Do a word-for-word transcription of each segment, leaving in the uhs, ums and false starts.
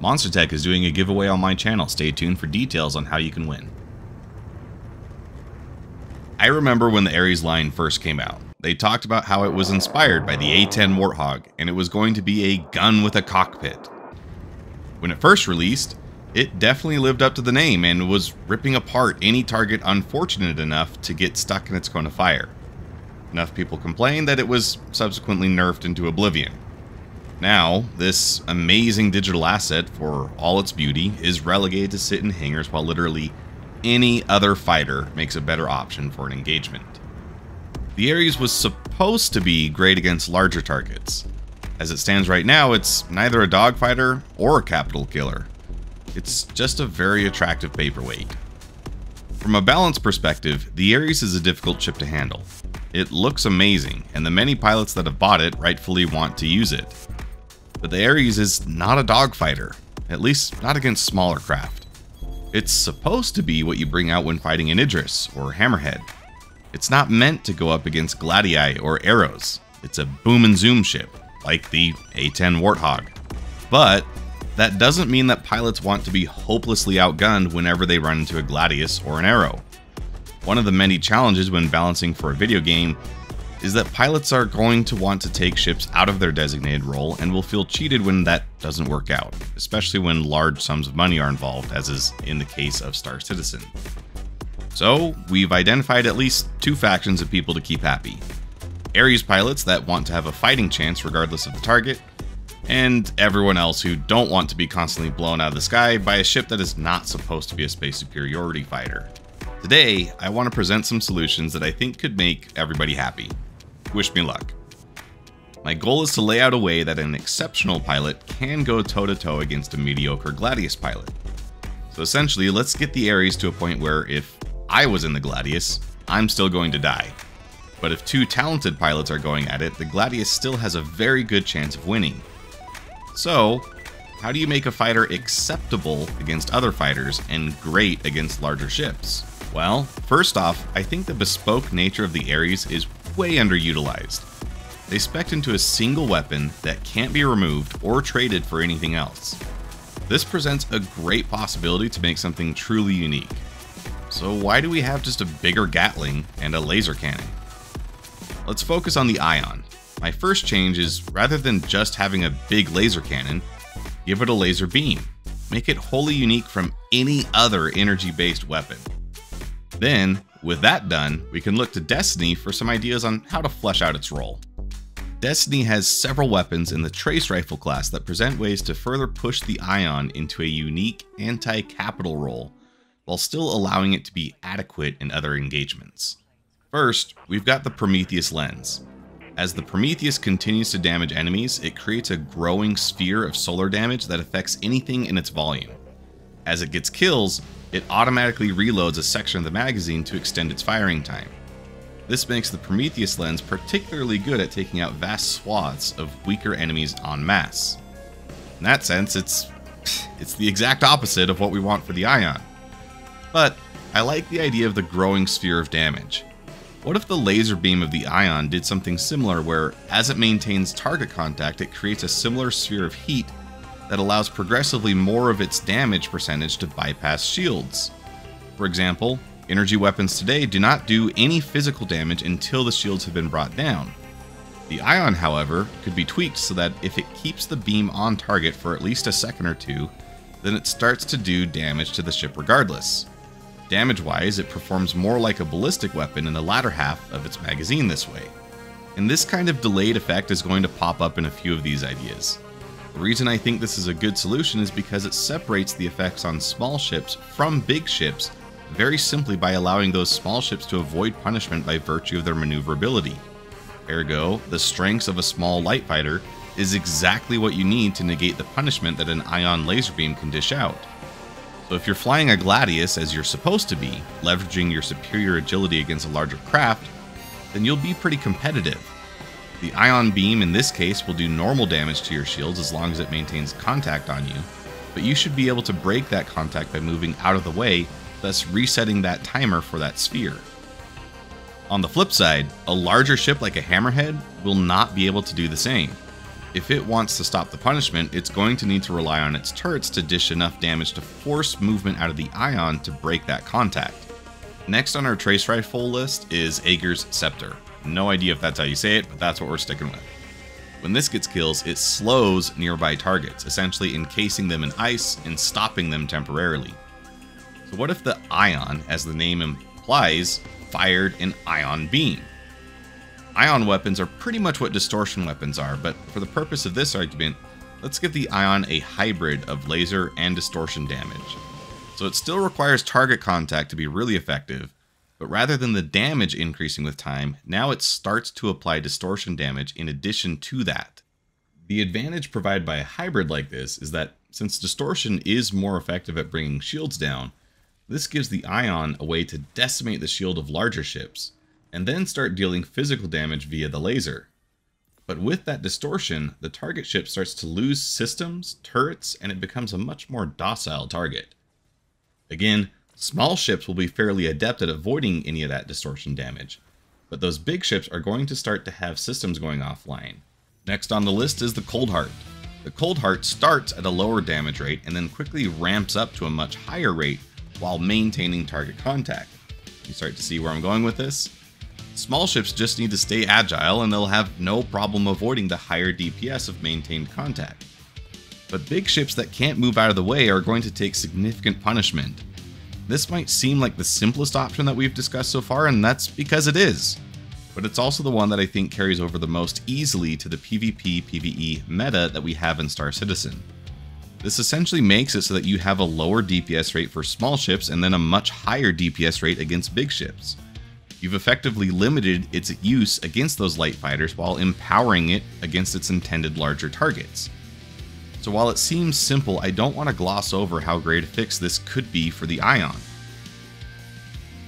Monster Tech is doing a giveaway on my channel. Stay tuned for details on how you can win. I remember when the Ares line first came out. They talked about how it was inspired by the A ten Warthog, and it was going to be a gun with a cockpit. When it first released, it definitely lived up to the name and was ripping apart any target unfortunate enough to get stuck in its cone of fire. Enough people complained that it was subsequently nerfed into oblivion. Now, this amazing digital asset, for all its beauty, is relegated to sit in hangars while literally any other fighter makes a better option for an engagement. The Ares was supposed to be great against larger targets. As it stands right now, it's neither a dogfighter or a capital killer. It's just a very attractive paperweight. From a balance perspective, the Ares is a difficult ship to handle. It looks amazing, and the many pilots that have bought it rightfully want to use it. But the Ares is not a dogfighter, at least not against smaller craft. It's supposed to be what you bring out when fighting an Idris or Hammerhead. It's not meant to go up against Gladii or arrows. It's a boom and zoom ship, like the A ten Warthog. But that doesn't mean that pilots want to be hopelessly outgunned whenever they run into a Gladius or an arrow. One of the many challenges when balancing for a video game is that pilots are going to want to take ships out of their designated role and will feel cheated when that doesn't work out, especially when large sums of money are involved, as is in the case of Star Citizen. So, we've identified at least two factions of people to keep happy. Ares pilots that want to have a fighting chance regardless of the target, and everyone else who don't want to be constantly blown out of the sky by a ship that is not supposed to be a space superiority fighter. Today, I want to present some solutions that I think could make everybody happy. Wish me luck. My goal is to lay out a way that an exceptional pilot can go toe-to-toe against a mediocre Gladius pilot. So essentially, let's get the Ares to a point where if I was in the Gladius, I'm still going to die. But if two talented pilots are going at it, the Gladius still has a very good chance of winning. So, how do you make a fighter acceptable against other fighters and great against larger ships? Well, first off, I think the bespoke nature of the Ares is way underutilized. They spec'd into a single weapon that can't be removed or traded for anything else. This presents a great possibility to make something truly unique. So why do we have just a bigger Gatling and a laser cannon? Let's focus on the Ion. My first change is, rather than just having a big laser cannon, give it a laser beam. Make it wholly unique from any other energy-based weapon. Then, with that done, we can look to Destiny for some ideas on how to flesh out its role. Destiny has several weapons in the Trace Rifle class that present ways to further push the Ion into a unique anti-capital role, while still allowing it to be adequate in other engagements. First, we've got the Prometheus Lens. As the Prometheus continues to damage enemies, it creates a growing sphere of solar damage that affects anything in its volume. As it gets kills, it automatically reloads a section of the magazine to extend its firing time. This makes the Prometheus Lens particularly good at taking out vast swaths of weaker enemies en masse. In that sense, it's, it's the exact opposite of what we want for the Ion. But I like the idea of the growing sphere of damage. What if the laser beam of the Ion did something similar where, as it maintains target contact, it creates a similar sphere of heat that allows progressively more of its damage percentage to bypass shields? For example, energy weapons today do not do any physical damage until the shields have been brought down. The Ion, however, could be tweaked so that if it keeps the beam on target for at least a second or two, then it starts to do damage to the ship regardless. Damage-wise, it performs more like a ballistic weapon in the latter half of its magazine this way. And this kind of delayed effect is going to pop up in a few of these ideas. The reason I think this is a good solution is because it separates the effects on small ships from big ships very simply by allowing those small ships to avoid punishment by virtue of their maneuverability. Ergo, the strengths of a small light fighter is exactly what you need to negate the punishment that an Ion laser beam can dish out. So if you're flying a Gladius as you're supposed to be, leveraging your superior agility against a larger craft, then you'll be pretty competitive. The Ion beam in this case will do normal damage to your shields as long as it maintains contact on you, but you should be able to break that contact by moving out of the way, thus resetting that timer for that sphere. On the flip side, a larger ship like a Hammerhead will not be able to do the same. If it wants to stop the punishment, it's going to need to rely on its turrets to dish enough damage to force movement out of the Ion to break that contact. Next on our Trace Rifle list is Aegir's Scepter. No idea if that's how you say it, but that's what we're sticking with. When this gets kills, it slows nearby targets, essentially encasing them in ice and stopping them temporarily. So what if the Ion, as the name implies, fired an ion beam? Ion weapons are pretty much what distortion weapons are, but for the purpose of this argument, let's give the Ion a hybrid of laser and distortion damage. So it still requires target contact to be really effective, but rather than the damage increasing with time, now it starts to apply distortion damage in addition to that. The advantage provided by a hybrid like this is that since distortion is more effective at bringing shields down, this gives the Ion a way to decimate the shield of larger ships, and then start dealing physical damage via the laser. But with that distortion, the target ship starts to lose systems, turrets, and it becomes a much more docile target. Again, small ships will be fairly adept at avoiding any of that distortion damage, but those big ships are going to start to have systems going offline. Next on the list is the Coldheart. The Coldheart starts at a lower damage rate and then quickly ramps up to a much higher rate while maintaining target contact. You start to see where I'm going with this? Small ships just need to stay agile and they'll have no problem avoiding the higher D P S of maintained contact. But big ships that can't move out of the way are going to take significant punishment. This might seem like the simplest option that we've discussed so far, and that's because it is. But it's also the one that I think carries over the most easily to the PvP P v E meta that we have in Star Citizen. This essentially makes it so that you have a lower D P S rate for small ships and then a much higher D P S rate against big ships. You've effectively limited its use against those light fighters while empowering it against its intended larger targets. So while it seems simple, I don't want to gloss over how great a fix this could be for the Ion.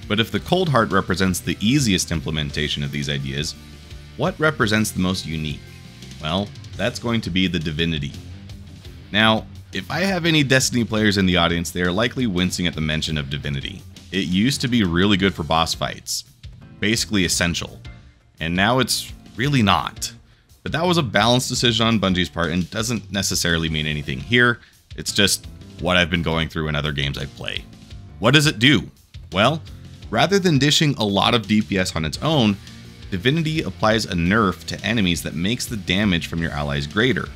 But if the Coldheart represents the easiest implementation of these ideas, what represents the most unique? Well, that's going to be the Divinity. Now, if I have any Destiny players in the audience, they are likely wincing at the mention of Divinity. It used to be really good for boss fights, basically essential, and now it's really not. But that was a balanced decision on Bungie's part and doesn't necessarily mean anything here. It's just what I've been going through in other games I play. What does it do? Well, rather than dishing a lot of D P S on its own, Divinity applies a nerf to enemies that makes the damage from your allies greater.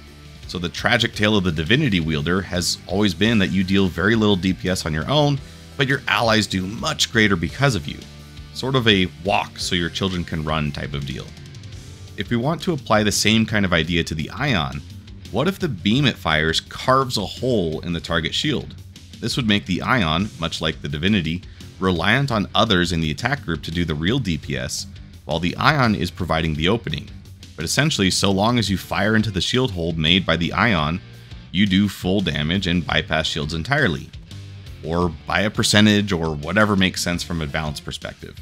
So the tragic tale of the Divinity wielder has always been that you deal very little D P S on your own, but your allies do much greater because of you. Sort of a walk so your children can run type of deal. If we want to apply the same kind of idea to the Ion, what if the beam it fires carves a hole in the target shield? This would make the Ion, much like the Divinity, reliant on others in the attack group to do the real D P S, while the Ion is providing the opening. But essentially, so long as you fire into the shield hole made by the Ion, you do full damage and bypass shields entirely, or by a percentage or whatever makes sense from a balance perspective.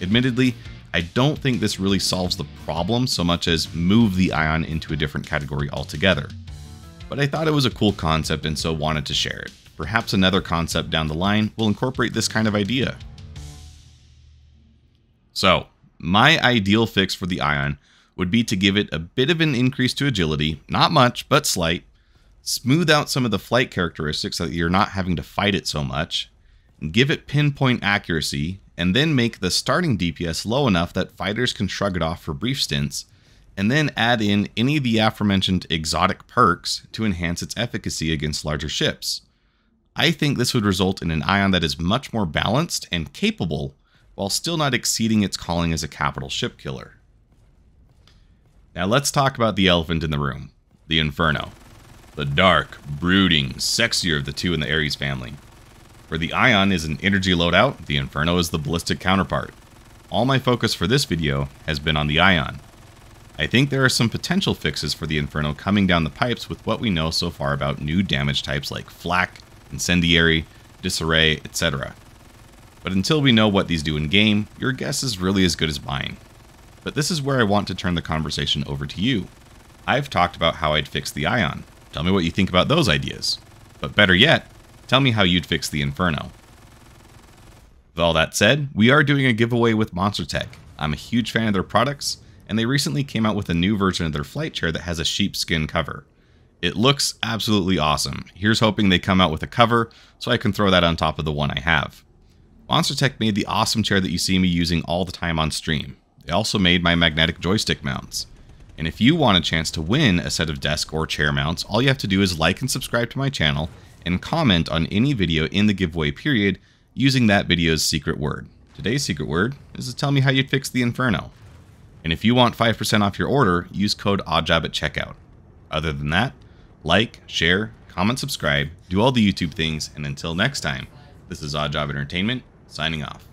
Admittedly, I don't think this really solves the problem so much as move the Ion into a different category altogether. But I thought it was a cool concept and so wanted to share it. Perhaps another concept down the line will incorporate this kind of idea. So, my ideal fix for the Ion would be to give it a bit of an increase to agility, not much, but slight, smooth out some of the flight characteristics so that you're not having to fight it so much, and give it pinpoint accuracy, and then make the starting D P S low enough that fighters can shrug it off for brief stints, and then add in any of the aforementioned exotic perks to enhance its efficacy against larger ships. I think this would result in an Ion that is much more balanced and capable, while still not exceeding its calling as a capital ship killer. Now let's talk about the elephant in the room, the Inferno. The dark, brooding, sexier of the two in the Ares family. Where the Ion is an energy loadout, the Inferno is the ballistic counterpart. All my focus for this video has been on the Ion. I think there are some potential fixes for the Inferno coming down the pipes with what we know so far about new damage types like Flak, Incendiary, Disarray, et cetera. But until we know what these do in game, your guess is really as good as mine. But this is where I want to turn the conversation over to you. I've talked about how I'd fix the Ion. Tell me what you think about those ideas. But better yet, tell me how you'd fix the Inferno. With all that said, we are doing a giveaway with Monster Tech. I'm a huge fan of their products, and they recently came out with a new version of their flight chair that has a sheepskin cover. It looks absolutely awesome. Here's hoping they come out with a cover so I can throw that on top of the one I have. Monster Tech made the awesome chair that you see me using all the time on stream. They also made my magnetic joystick mounts. And if you want a chance to win a set of desk or chair mounts, all you have to do is like and subscribe to my channel and comment on any video in the giveaway period using that video's secret word. Today's secret word is to tell me how you'd fix the Inferno. And if you want five percent off your order, use code ODDJOB at checkout. Other than that, like, share, comment, subscribe, do all the YouTube things, and until next time, this is Odd Job Entertainment, signing off.